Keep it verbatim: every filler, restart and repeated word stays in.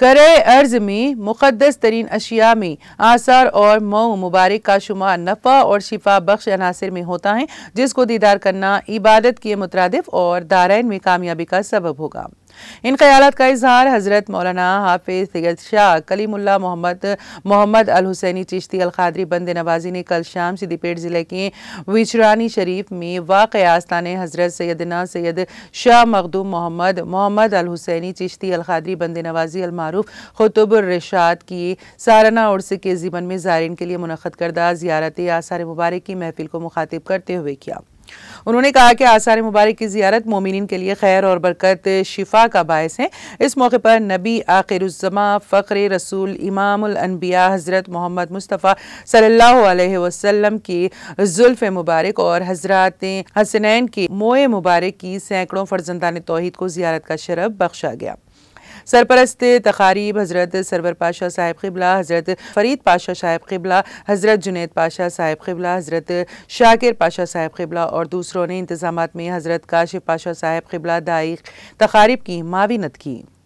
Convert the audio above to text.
करे अर्ज में मुक़द्दस तरीन अशिया में आसार और मऊ मुबारक का शुमार नफ़ा और शिफा बख्श अनासर में होता है, जिसको दीदार करना इबादत के मुतरादिफ और दारैन में कामयाबी का सबब होगा। इन ख्यालात का इजहार हज़रत मौलाना हाफिज सैयद शाह कलीमुल्लाह मोहम्मद मोहम्मद अल हसैनी चिश्ती अल क़ादरी बंद नवाजी ने कल शाम सिद्दीपेट ज़िले के विचरानी शरीफ में वाक़ आस्ताने हज़रत सैयदना सैयद शाह मखदूम मोहम्मद मोहम्मद अल हसैनी चिश्ती अल क़ादरी बंद नवाजी अलमारूफ खुतुबुर्रशाद की साराना उर्स के ज़िमन में ज़ायरीन के लिए मुनक़द करदा ज़ियारत आसार मुबारक की महफिल को मुखातिब करते हुए किया। उन्होंने कहा कि आसार मुबारक की ज़ियारत मोमिनीन के लिए खैर और बरकत शिफा का बायस है। इस मौके पर नबी आखिरुज़्ज़मा फ़ख्रे रसूल इमामुल अनबिया हज़रत मोहम्मद मुस्तफ़ा सल्लल्लाहु अलैहि वसल्लम की ज़ुल्फ़ मुबारक और हज़रत हसनैन के मोए मुबारक की सैकड़ों फ़र्जंदान तौहीद को ज़ियारत का शरफ़ बख्शा गया। सरपरस्त तकारीब हज़रत सरवर पाशा साहेब क़िबला, हज़रत फ़रीद पाशा साहेब क़िबला, हज़रत जुनैद पाशा साहेब क़िबला, हज़रत शाकिर पाशा साहेब क़िबला और दूसरों ने इंतज़ामात में हज़रत काशिफ पाशा साहेब क़िबला दाई तकारीब की माविनत की।